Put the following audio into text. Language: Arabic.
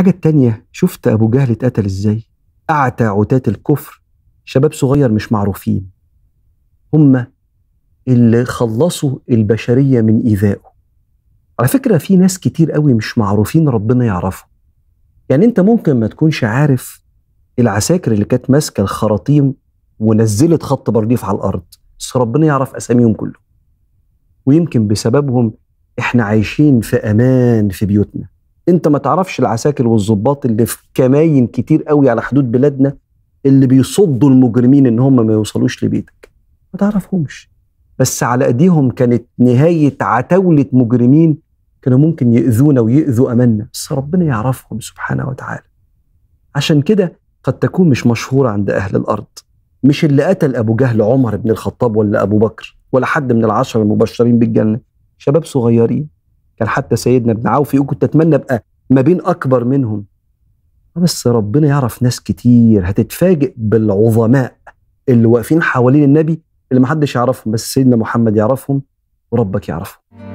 الحاجة التانية، شفت أبو جهل اتقتل إزاي؟ أعتى عتاة الكفر شباب صغير مش معروفين، هم اللي خلصوا البشرية من إيذائه. على فكرة في ناس كتير قوي مش معروفين ربنا يعرفه. يعني أنت ممكن ما تكونش عارف العساكر اللي كانت ماسكة الخراطيم ونزلت خط بارليف على الأرض، بس ربنا يعرف أساميهم كلهم. ويمكن بسببهم إحنا عايشين في أمان في بيوتنا. أنت ما تعرفش العساكر والضباط اللي في كماين كتير قوي على حدود بلادنا اللي بيصدوا المجرمين إن هم ما يوصلوش لبيتك، ما تعرفهمش، بس على أيديهم كانت نهاية عتاولة مجرمين كانوا ممكن يؤذونا ويؤذوا أماننا، بس ربنا يعرفهم سبحانه وتعالى. عشان كده قد تكون مش مشهورة عند أهل الأرض. مش اللي قتل أبو جهل عمر بن الخطاب ولا أبو بكر ولا حد من العشرة المبشرين بالجنة، شباب صغيرين. كان حتى سيدنا ابن عوف يقول كنت أتمنى أبقى ما بين أكبر منهم، بس ربنا يعرف ناس كتير. هتتفاجئ بالعظماء اللي واقفين حوالين النبي اللي محدش يعرفهم، بس سيدنا محمد يعرفهم وربك يعرفهم.